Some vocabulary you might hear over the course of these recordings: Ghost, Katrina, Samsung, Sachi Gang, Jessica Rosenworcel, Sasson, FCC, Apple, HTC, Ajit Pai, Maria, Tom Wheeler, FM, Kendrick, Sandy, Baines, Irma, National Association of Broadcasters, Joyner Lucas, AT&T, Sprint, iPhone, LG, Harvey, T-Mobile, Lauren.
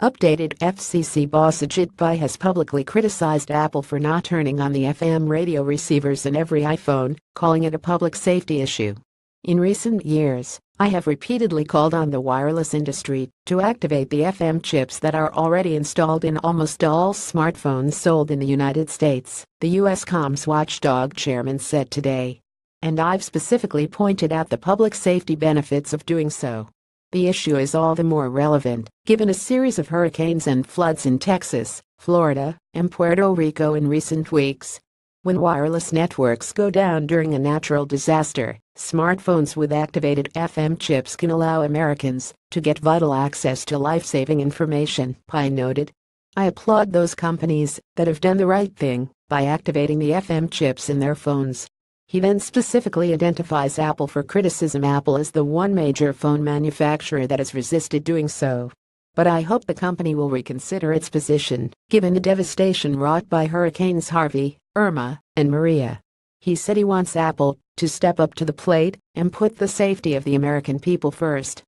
Updated FCC boss Ajit Pai has publicly criticized Apple for not turning on the FM radio receivers in every iPhone, calling it a public safety issue. "In recent years, I have repeatedly called on the wireless industry to activate the FM chips that are already installed in almost all smartphones sold in the United States," the U.S. Comms Watchdog chairman said today. "And I've specifically pointed out the public safety benefits of doing so. The issue is all the more relevant, given a series of hurricanes and floods in Texas, Florida, and Puerto Rico in recent weeks. When wireless networks go down during a natural disaster, smartphones with activated FM chips can allow Americans to get vital access to life-saving information," Pai noted. "I applaud those companies that have done the right thing by activating the FM chips in their phones." He then specifically identifies Apple for criticism. "Apple is the one major phone manufacturer that has resisted doing so. But I hope the company will reconsider its position, given the devastation wrought by Hurricanes Harvey, Irma, and Maria." He said he wants Apple to step up to the plate and put the safety of the American people first.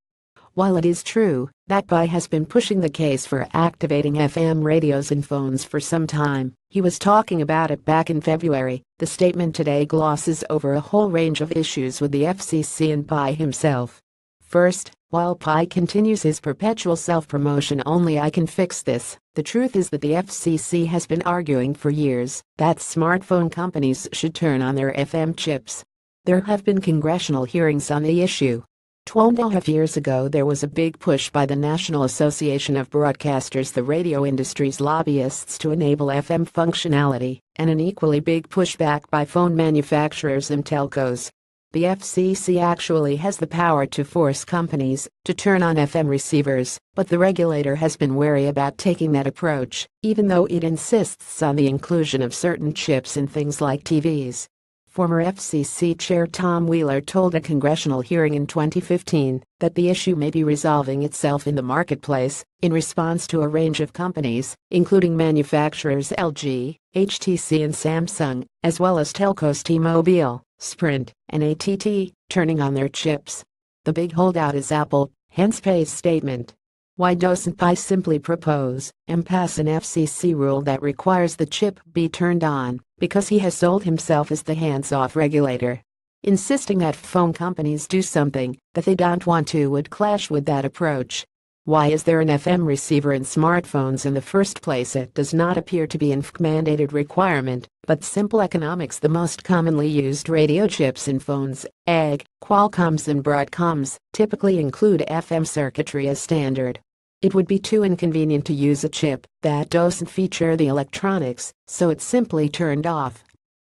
While it is true that Pai has been pushing the case for activating FM radios in phones for some time, he was talking about it back in February. The statement today glosses over a whole range of issues with the FCC and Pai himself. First, while Pai continues his perpetual self-promotion, "Only I can fix this," the truth is that the FCC has been arguing for years that smartphone companies should turn on their FM chips. There have been congressional hearings on the issue. 12.5 years ago there was a big push by the National Association of Broadcasters, the radio industry's lobbyists, to enable FM functionality, and an equally big pushback by phone manufacturers and telcos. The FCC actually has the power to force companies to turn on FM receivers, but the regulator has been wary about taking that approach, even though it insists on the inclusion of certain chips in things like TVs. Former FCC Chair Tom Wheeler told a congressional hearing in 2015 that the issue may be resolving itself in the marketplace in response to a range of companies, including manufacturers LG, HTC and Samsung, as well as telcos T-Mobile, Sprint, and AT&T, turning on their chips. The big holdout is Apple, hence Pai's statement. Why doesn't Pai simply propose and pass an FCC rule that requires the chip be turned on, because he has sold himself as the hands-off regulator? Insisting that phone companies do something that they don't want to would clash with that approach. Why is there an FM receiver in smartphones in the first place? It does not appear to be an FCC-mandated requirement, but simple economics. The most commonly used radio chips in phones, AG, Qualcomm's and Broadcom's, typically include FM circuitry as standard. It would be too inconvenient to use a chip that doesn't feature the electronics, so it's simply turned off.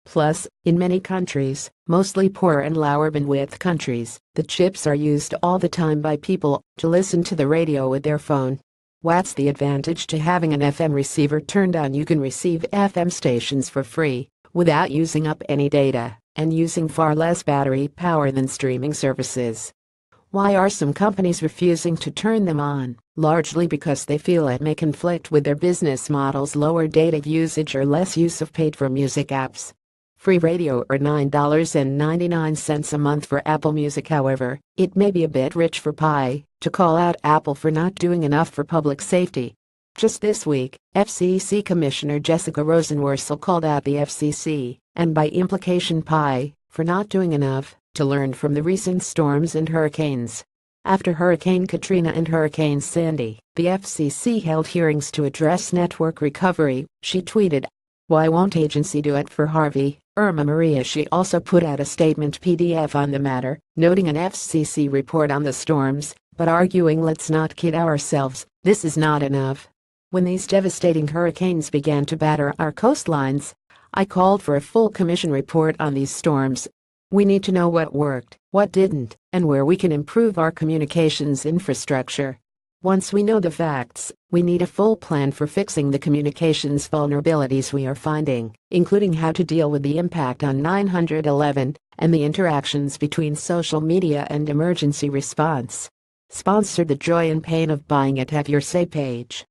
Plus, in many countries, mostly poorer and lower bandwidth countries, the chips are used all the time by people to listen to the radio with their phone. What's the advantage to having an FM receiver turned on? You can receive FM stations for free, without using up any data, and using far less battery power than streaming services. Why are some companies refusing to turn them on? Largely because they feel it may conflict with their business models: lower data usage or less use of paid-for-music apps. Free radio or $9.99 a month for Apple Music. However, it may be a bit rich for Pai to call out Apple for not doing enough for public safety. Just this week, FCC Commissioner Jessica Rosenworcel called out the FCC, and by implication Pai, for not doing enough to learn from the recent storms and hurricanes. After Hurricane Katrina and Hurricane Sandy, the FCC held hearings to address network recovery, she tweeted. Why won't agency do it for Harvey, Irma, Maria? She also put out a statement PDF on the matter, noting an FCC report on the storms, but arguing, let's not kid ourselves, this is not enough. When these devastating hurricanes began to batter our coastlines, I called for a full commission report on these storms. We need to know what worked, what didn't, and where we can improve our communications infrastructure. Once we know the facts, we need a full plan for fixing the communications vulnerabilities we are finding, including how to deal with the impact on 911 and the interactions between social media and emergency response. Sponsor the joy and pain of buying it. Have your say page.